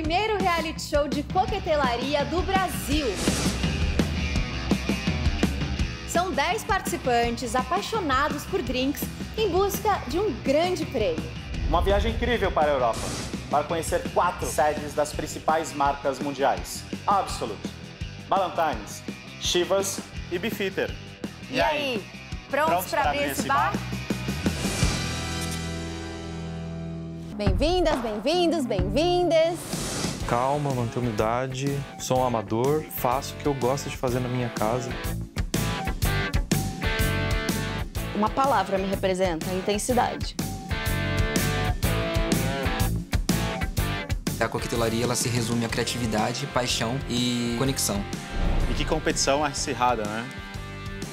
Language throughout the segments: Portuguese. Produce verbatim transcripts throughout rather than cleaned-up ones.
primeiro reality show de coquetelaria do Brasil. São dez participantes apaixonados por drinks em busca de um grande prêmio. Uma viagem incrível para a Europa, para conhecer quatro sedes das principais marcas mundiais: Absolut, Ballantines, Chivas e Beefeater. E, e aí, aí? Prontos, prontos para abrir esse bar? bar? Bem-vindas, bem-vindos, bem-vindas. Calma, manter humildade, sou um amador, faço o que eu gosto de fazer na minha casa. Uma palavra me representa, intensidade. A coquetelaria, ela se resume a criatividade, paixão e conexão. E que competição acirrada, né?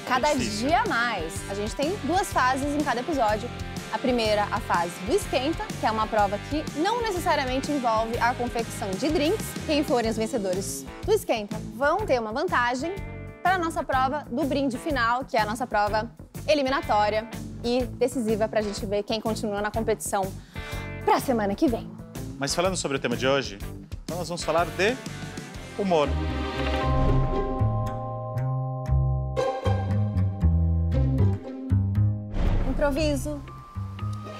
Cada Preciso. dia mais. A gente tem duas fases em cada episódio. A primeira, a fase do esquenta, que é uma prova que não necessariamente envolve a confecção de drinks. Quem forem os vencedores do esquenta vão ter uma vantagem para a nossa prova do brinde final, que é a nossa prova eliminatória e decisiva para a gente ver quem continua na competição para a semana que vem. Mas falando sobre o tema de hoje, então nós vamos falar de humor. Improviso.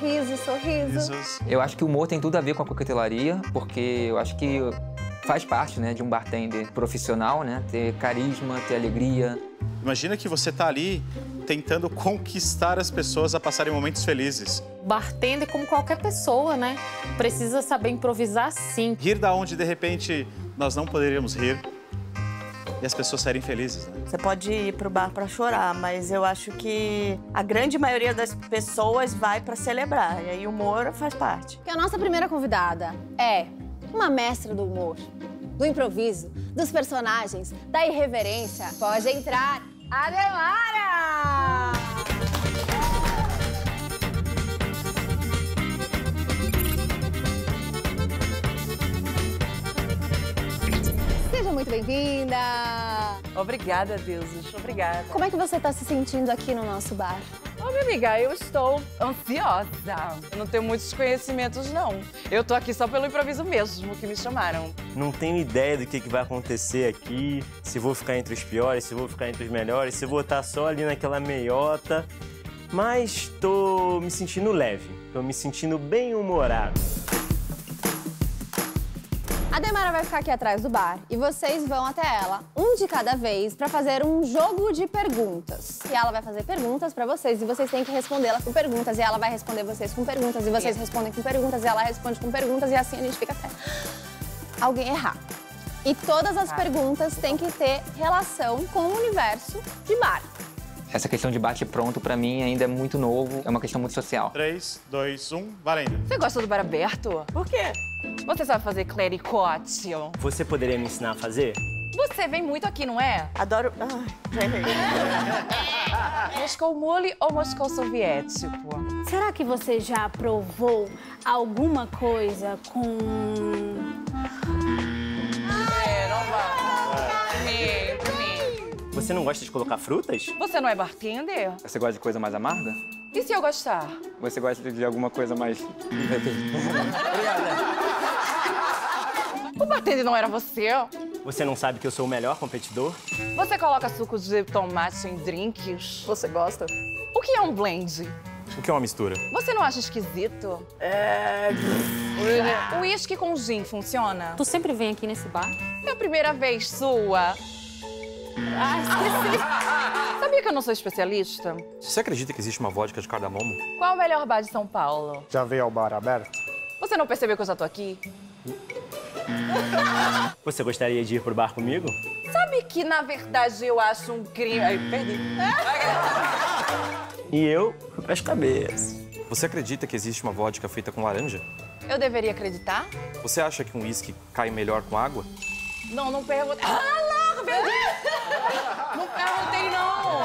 Riso, sorriso. Risos. Eu acho que o humor tem tudo a ver com a coquetelaria, porque eu acho que faz parte, né, de um bartender profissional, né, ter carisma, ter alegria. Imagina que você tá ali tentando conquistar as pessoas a passarem momentos felizes. Bartender, como qualquer pessoa, né, precisa saber improvisar, sim. Rir da onde, de repente, nós não poderíamos rir. E as pessoas serem felizes, né? Você pode ir pro bar pra chorar, mas eu acho que a grande maioria das pessoas vai pra celebrar. E aí o humor faz parte. E a nossa primeira convidada é uma mestra do humor, do improviso, dos personagens, da irreverência. Pode entrar, Ademara! Seja muito bem-vinda! Obrigada, deuses. Obrigada. Como é que você está se sentindo aqui no nosso bar? Ô, minha amiga, eu estou ansiosa. Eu não tenho muitos conhecimentos, não. Eu tô aqui só pelo improviso mesmo, que me chamaram. Não tenho ideia do que, que vai acontecer aqui, se vou ficar entre os piores, se vou ficar entre os melhores, se vou estar só ali naquela meiota. Mas tô me sentindo leve, tô me sentindo bem-humorado. A Ademara vai ficar aqui atrás do bar e vocês vão até ela, um de cada vez, para fazer um jogo de perguntas. E ela vai fazer perguntas para vocês e vocês têm que respondê-las com perguntas. E ela vai responder vocês com perguntas e vocês respondem com perguntas e ela responde com perguntas e assim a gente fica até alguém errar. E todas as perguntas têm que ter relação com o universo de bar. Essa questão de bate-pronto, pra mim, ainda é muito novo. É uma questão muito social. três, dois, um, valendo. Você gosta do Bar Aberto? Por quê? Você sabe fazer clericote? Você poderia me ensinar a fazer? Você vem muito aqui, não é? Adoro... Ai, Moscou mole ou Moscou soviético? Será que você já provou alguma coisa com... É, não vai. É. Você não gosta de colocar frutas? Você não é bartender? Você gosta de coisa mais amarga? E se eu gostar? Você gosta de alguma coisa mais... Obrigada. O bartender não era você? Você não sabe que eu sou o melhor competidor? Você coloca suco de tomate em drinks? Você gosta? O que é um blend? O que é uma mistura? Você não acha esquisito? É... O uísque com gin funciona? Tu sempre vem aqui nesse bar? É a primeira vez sua. Ah, esqueci. Sabia que eu não sou especialista? Você acredita que existe uma vodka de cardamomo? Qual é o melhor bar de São Paulo? Já veio ao Bar Aberto? Você não percebeu que eu já tô aqui? Você gostaria de ir pro bar comigo? Sabe que, na verdade, eu acho um crime... Ai, perdi. E eu, as cabeças. Você acredita que existe uma vodka feita com laranja? Eu deveria acreditar? Você acha que um uísque cai melhor com água? Não, não pergunta... Não perguntei, não!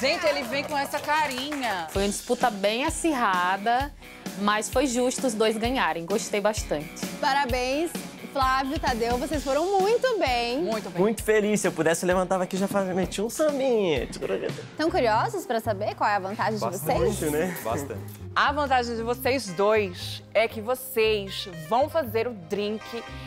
Gente, ele vem com essa carinha. Foi uma disputa bem acirrada, mas foi justo os dois ganharem. Gostei bastante. Parabéns Flávio, Tadeu, vocês foram muito bem. Muito bem. Muito feliz. Se eu pudesse, eu levantava aqui e já fazia, metia um sambinha. Estão curiosos para saber qual é a vantagem Bastante, de vocês? Né? Bastante. A vantagem de vocês dois é que vocês vão fazer o drink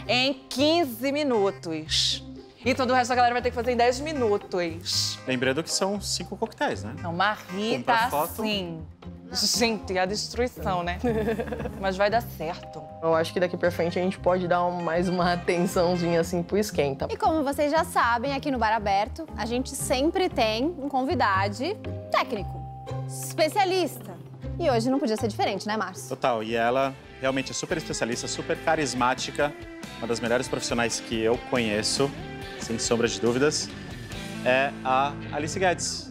em quinze minutos. E todo o resto da galera vai ter que fazer em dez minutos. Lembrando que são cinco coquetéis, né? É uma rita assim. Gente, a destruição, né? Mas vai dar certo. Eu acho que daqui pra frente a gente pode dar um, mais uma atençãozinha assim pro esquenta. E como vocês já sabem, aqui no Bar Aberto, a gente sempre tem um convidado técnico, especialista. E hoje não podia ser diferente, né, Márcio? Total. E ela realmente é super especialista, super carismática, uma das melhores profissionais que eu conheço, sem sombra de dúvidas, é a Alice Guedes.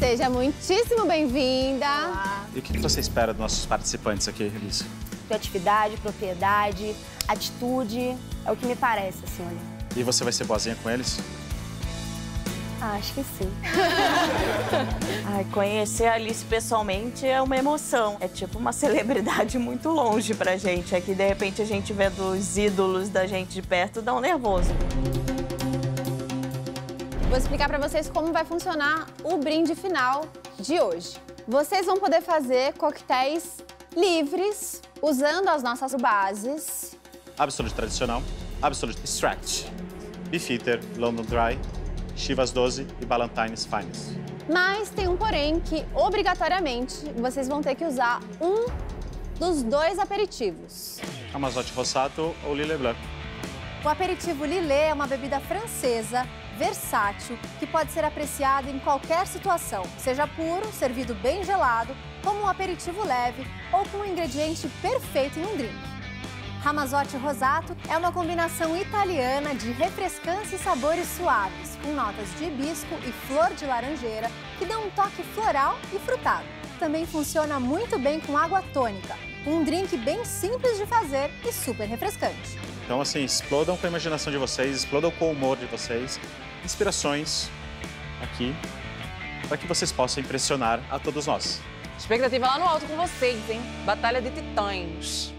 Seja muitíssimo bem-vinda. E o que você espera dos nossos participantes aqui, Alice? Criatividade, propriedade, atitude, é o que me parece, assim, olha. E você vai ser boazinha com eles? Ah, acho que sim. Ai, conhecer a Alice pessoalmente é uma emoção. É tipo uma celebridade muito longe pra gente. É que, de repente, a gente vendo os ídolos da gente de perto, dá um nervoso. Vou explicar para vocês como vai funcionar o brinde final de hoje. Vocês vão poder fazer coquetéis livres, usando as nossas bases. Absolut Tradicional, Absolut Extract, Beefeater, London Dry, Chivas doze e Ballantines Finest. Mas tem um porém que, obrigatoriamente, vocês vão ter que usar um dos dois aperitivos. Ramazzotti Rosato ou Lille Blanc. O aperitivo Lille é uma bebida francesa, versátil, que pode ser apreciado em qualquer situação, seja puro, servido bem gelado, como um aperitivo leve ou com um ingrediente perfeito em um drink. Ramazzotti Rosato é uma combinação italiana de refrescância e sabores suaves, com notas de hibisco e flor de laranjeira, que dão um toque floral e frutado. Também funciona muito bem com água tônica, um drink bem simples de fazer e super refrescante. Então, assim, explodam com a imaginação de vocês, explodam com o humor de vocês, inspirações aqui, para que vocês possam impressionar a todos nós. Expectativa lá no alto com vocês, hein? Batalha de titãs.